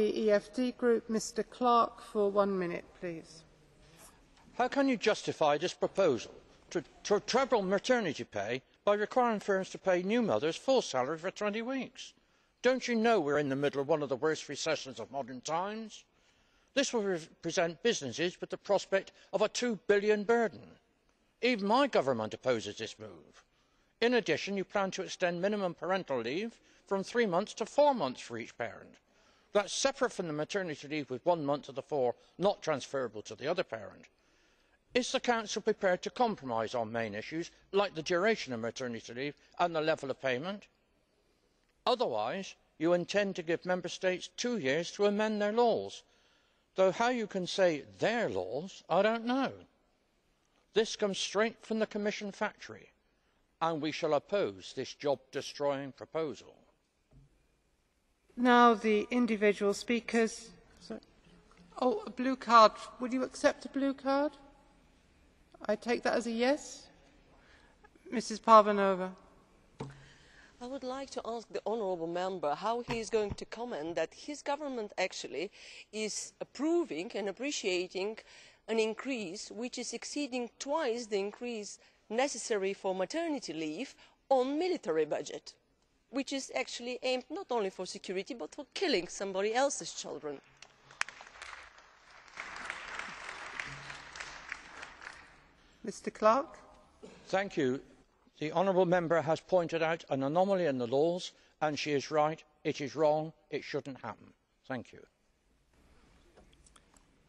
The EFD Group, Mr. Clark, for 1 minute, please. How can you justify this proposal to treble maternity pay by requiring firms to pay new mothers full salary for 20 weeks? Don't you know we are in the middle of one of the worst recessions of modern times? This will present businesses with the prospect of a $2 billion burden. Even my government opposes this move. In addition, you plan to extend minimum parental leave from 3 months to 4 months for each parent. That is separate from the maternity leave with 1 month of the four not transferable to the other parent. Is the Council prepared to compromise on main issues like the duration of maternity leave and the level of payment? Otherwise, you intend to give Member States 2 years to amend their laws, though how you can say their laws, I don't know. This comes straight from the Commission factory, and we shall oppose this job-destroying proposal. Now the individual speakers. Sorry. Oh, a blue card. Would you accept a blue card? I take that as a yes. Mrs. Pavanova. I would like to ask the honourable member how he is going to comment that his government actually is approving and appreciating an increase which is exceeding twice the increase necessary for maternity leave on military budget, which is actually aimed not only for security but for killing somebody else's children. Mr. Clark. Thank you. The honourable member has pointed out an anomaly in the laws, and she is right. It is wrong. It shouldn't happen. Thank you.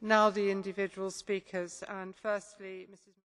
Now the individual speakers, and firstly, Mrs.